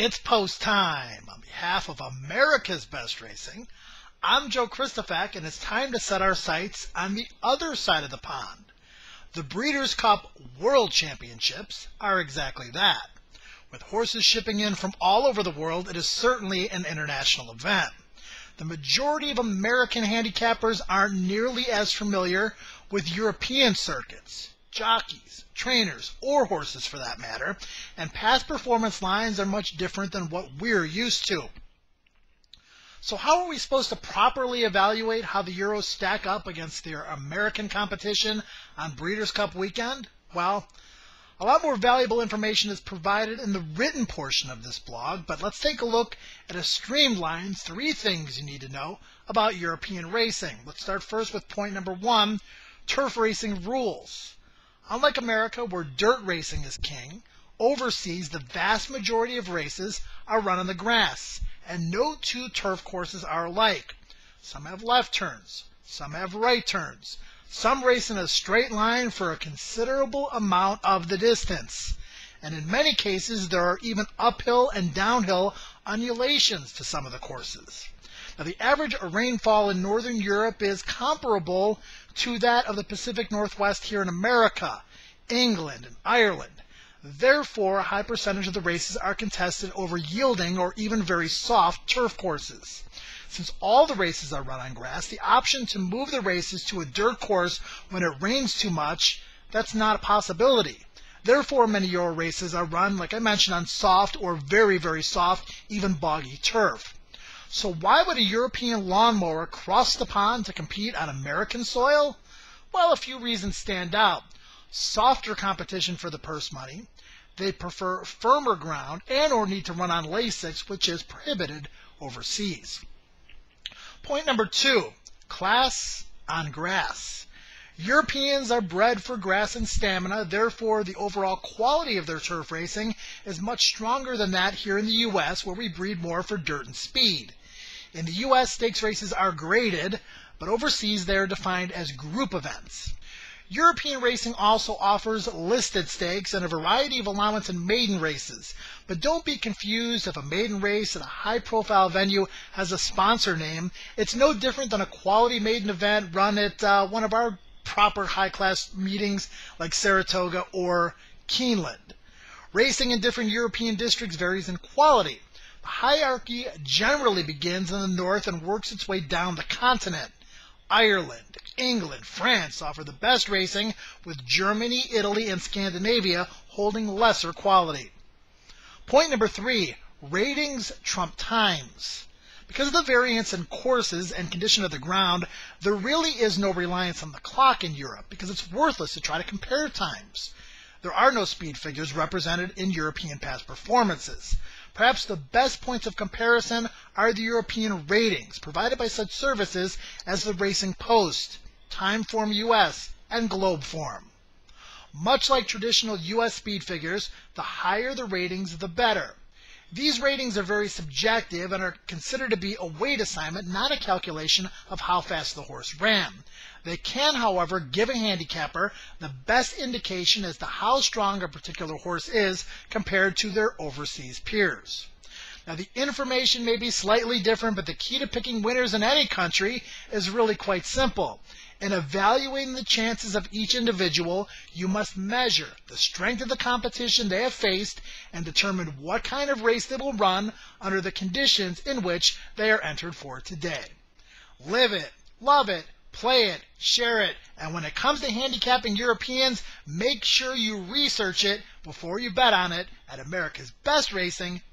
It's post time. On behalf of America's Best Racing, I'm Joe Kristufek, and it's time to set our sights on the other side of the pond. The Breeders' Cup World Championships are exactly that. With horses shipping in from all over the world, it is certainly an international event. The majority of American handicappers aren't nearly as familiar with European circuits, jockeys, trainers, or horses for that matter, and past performance lines are much different than what we're used to. So how are we supposed to properly evaluate how the Euros stack up against their American competition on Breeders' Cup weekend? Well, a lot more valuable information is provided in the written portion of this blog, but let's take a look at a streamlined 3 things you need to know about European racing. Let's start first with point number 1, turf racing rules. Unlike America, where dirt racing is king, overseas the vast majority of races are run on the grass, and no two turf courses are alike. Some have left turns, some have right turns. Some race in a straight line for a considerable amount of the distance. And in many cases, there are even uphill and downhill undulations to some of the courses. Now, the average rainfall in Northern Europe is comparable to that of the Pacific Northwest here in America, England, and Ireland. Therefore, a high percentage of the races are contested over yielding or even very soft turf courses. Since all the races are run on grass, the option to move the races to a dirt course when it rains too much, that's not a possibility. Therefore, many Euro races are run, like I mentioned, on soft or very, very soft, even boggy turf. So why would a European lawnmower cross the pond to compete on American soil? Well, a few reasons stand out. Softer competition for the purse money. They prefer firmer ground and or need to run on lasix, which is prohibited overseas. Point number 2, class on grass. Europeans are bred for grass and stamina, therefore the overall quality of their turf racing is much stronger than that here in the U.S., where we breed more for dirt and speed. In the U.S., stakes races are graded, but overseas they are defined as group events. European racing also offers listed stakes and a variety of allowance and maiden races, but don't be confused if a maiden race at a high-profile venue has a sponsor name. It's no different than a quality maiden event run at one of our proper high-class meetings like Saratoga or Keeneland. Racing in different European districts varies in quality. The hierarchy generally begins in the north and works its way down the continent. Ireland, England, France offer the best racing, with Germany, Italy, and Scandinavia holding lesser quality. Point number 3, ratings trump times. Because of the variance in courses and condition of the ground, there really is no reliance on the clock in Europe, because it's worthless to try to compare times. There are no speed figures represented in European past performances. Perhaps the best points of comparison are the European ratings provided by such services as the Racing Post, Timeform U.S., and Globeform. Much like traditional U.S. speed figures, the higher the ratings, the better. These ratings are very subjective and are considered to be a weight assignment, not a calculation of how fast the horse ran. They can, however, give a handicapper the best indication as to how strong a particular horse is compared to their overseas peers. Now, the information may be slightly different, but the key to picking winners in any country is really quite simple. In evaluating the chances of each individual, you must measure the strength of the competition they have faced and determine what kind of race they will run under the conditions in which they are entered for today. Live it, love it, play it, share it, and when it comes to handicapping Europeans, make sure you research it before you bet on it at americasbestracing.net.